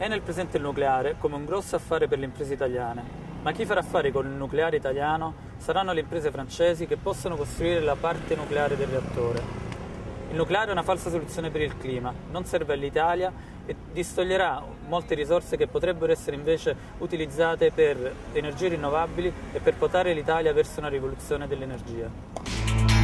È nel presente il nucleare come un grosso affare per le imprese italiane, ma chi farà affari con il nucleare italiano saranno le imprese francesi che possono costruire la parte nucleare del reattore. Il nucleare è una falsa soluzione per il clima, non serve all'Italia e distoglierà molte risorse che potrebbero essere invece utilizzate per energie rinnovabili e per portare l'Italia verso una rivoluzione dell'energia.